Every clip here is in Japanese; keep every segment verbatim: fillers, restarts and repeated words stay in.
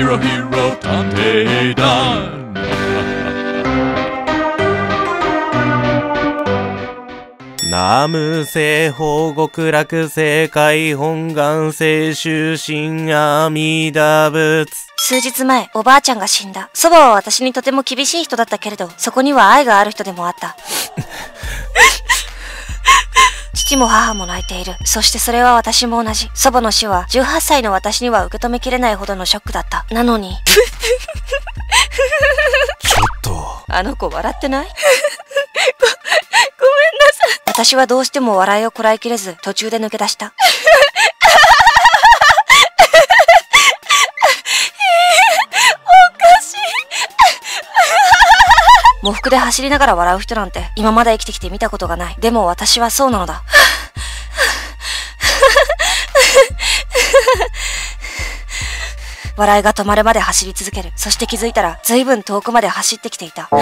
ヒロヒロ探偵団。南無西方極楽世界本願聖衆神阿弥陀仏。数日前、おばあちゃんが死んだ。祖母は私にとても厳しい人だったけれど、そこには愛がある人でもあった。父も母も泣いている。そしてそれは私も同じ。祖母の死はじゅうはっさいの私には受け止めきれないほどのショックだった。なのに。ちょっと。あの子笑ってない？私はどうしても笑いをこらえきれず、途中で抜け出した。おかしい。喪服で走りながら笑う人なんて、今まで生きてきて見たことがない。でも私はそうなのだ。笑いが止まるまで走り続ける。そして気づいたら、ずいぶん遠くまで走ってきていた。私、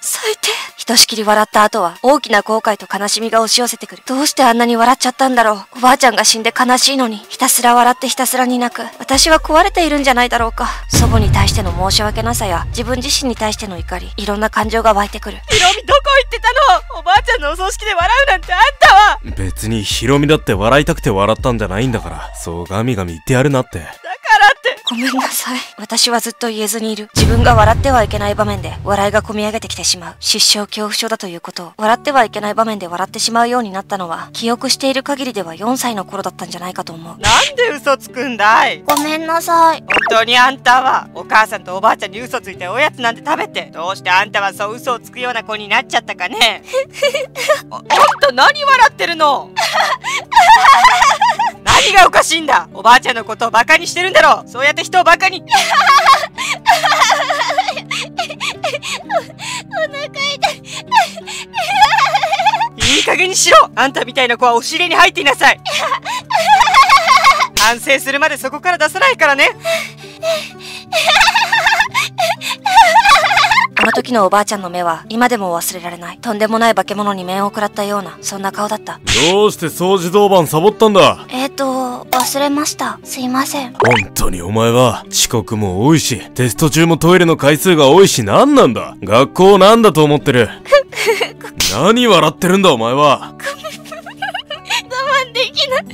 最低。ひとしきり笑った後は大きな後悔と悲しみが押し寄せてくる。どうしてあんなに笑っちゃったんだろう。おばあちゃんが死んで悲しいのに、ひたすら笑ってひたすらに泣く。私は壊れているんじゃないだろうか。祖母に対しての申し訳なさや、自分自身に対しての怒り、いろんな感情が湧いてくる。ヒロミどこ行ってたの？おばあちゃんのお葬式で笑うなんてあんたは。別にヒロミだって笑いたくて笑ったんじゃないんだから、そうガミガミ言ってやるなって。だからって。ごめんなさい。私はずっと言えずにいる。自分が笑ってはいけない場面で笑いがこみ上げてきてしまう。失笑恐怖症だということを、笑ってはいけない場面で笑ってしまうようになったのは、記憶している限りではよんさいの頃だったんじゃないかと思う。なんで嘘つくんだい。ごめんなさい。本当にあんたはお母さんとおばあちゃんに嘘ついておやつなんて食べて、どうしてあんたはそう嘘をつくような子になっちゃったかね。あ, あんた何笑ってるの。何がおかしいんだ。おばあちゃんのことをバカにしてるんだろう。そうやって人をバカに。お腹痛い。いい加減にしろ。あんたみたいな子は押し入れに入っていなさい。反省するまでそこから出さないからね。あの時のおばあちゃんの目は今でも忘れられない。とんでもない化け物に面を食らったような、そんな顔だった。どうして掃除当番サボったんだ。えっと忘れました。すいません。本当にお前は遅刻も多いし、テスト中もトイレの回数が多いし、何なんだ。学校なんだと思ってる。何笑ってるんだお前は。我慢できない。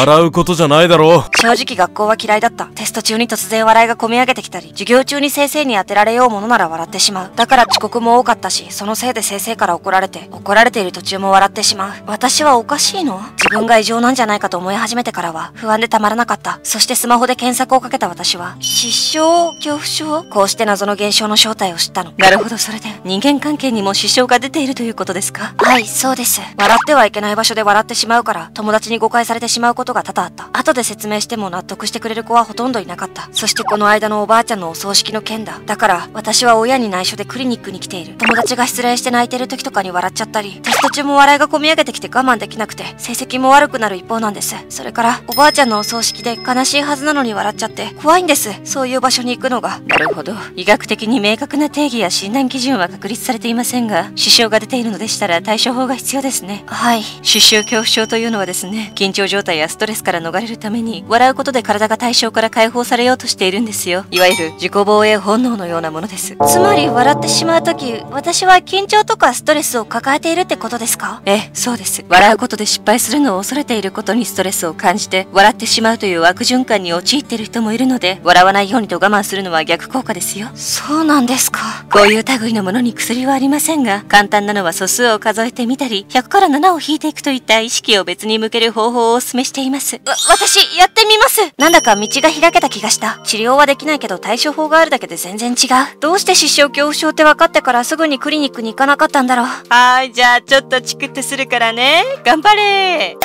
笑うことじゃないだろう。正直学校は嫌いだった。テスト中に突然笑いがこみ上げてきたり、授業中に先生に当てられようものなら笑ってしまう。だから遅刻も多かったし、そのせいで先生から怒られて、怒られている途中も笑ってしまう。私はおかしいの？自分が異常なんじゃないかと思い始めてからは不安でたまらなかった。そしてスマホで検索をかけた私は、失笑恐怖症。こうして謎の現象の正体を知ったの。なるほど、それで人間関係にも支障が出ているということですか。はい、そうです。笑ってはいけない場所で笑ってしまうから、友達に誤解されてしまうことが多々あった。後で説明しても納得してくれる子はほとんどいなかった。そしてこの間のおばあちゃんのお葬式の件だ。だから私は親に内緒でクリニックに来ている。友達が失恋して泣いてる時とかに笑っちゃったり、テスト中も笑いがこみ上げてきて我慢できなくて、成績も悪くなる一方なんです。それからおばあちゃんのお葬式で悲しいはずなのに笑っちゃって怖いんです。そういう場所に行くのが。なるほど。医学的に明確な定義や診断基準は確立されていませんが、支障が出ているのでしたら対処法が必要ですね。はい、支障恐怖症というのはですね、緊張状態やストレスから逃れるために、笑うことで体が対象から解放されようとしているんですよ。いわゆる自己防衛本能のようなものです。つまり笑ってしまうとき、私は緊張とかストレスを抱えているってことですか。ええ、そうです。笑うことで失敗するのを恐れていることにストレスを感じて笑ってしまうという悪循環に陥っている人もいるので、笑わないようにと我慢するのは逆効果ですよ。そうなんですか。こういう類のものに薬はありませんが、簡単なのは素数を数えてみたり、ひゃくからななを引いていくといった意識を別に向ける方法をお勧めしています。わ、私やってみます。なんだか道が開けた気がした。治療はできないけど対処法があるだけで全然違う。どうして失笑恐怖症って分かってからすぐにクリニックに行かなかったんだろう。はい、じゃあちょっとチクってするからね。頑張れ。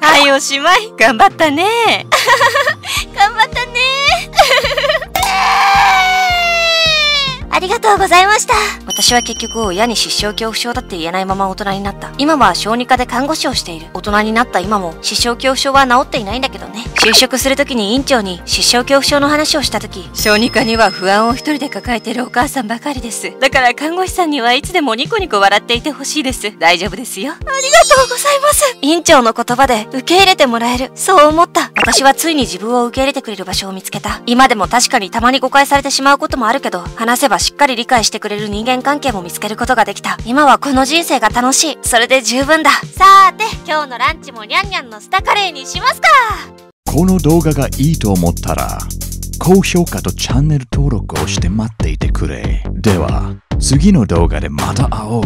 はい、おしまい。頑張ったね。頑張ったね。ありがとうございました。私は結局親に失笑恐怖症だって言えないまま大人になった。今は小児科で看護師をしている。大人になった今も失笑恐怖症は治っていないんだけどね。就職する時に院長に失笑恐怖症の話をした時、小児科には不安を一人で抱えているお母さんばかりです。だから看護師さんにはいつでもニコニコ笑っていてほしいです。大丈夫ですよ。ありがとうございます。院長の言葉で受け入れてもらえる、そう思った。私はついに自分を受け入れてくれる場所を見つけた。今でも確かにたまに誤解されてしまうこともあるけど、話せばしっかり理解してくれる人間関係も見つけることができた。今はこの人生が楽しい、それで十分だ。さーて、今日のランチもニャンニャンのスタカレーにしますか。この動画がいいと思ったら高評価とチャンネル登録をして待っていてくれ。では次の動画でまた会おう。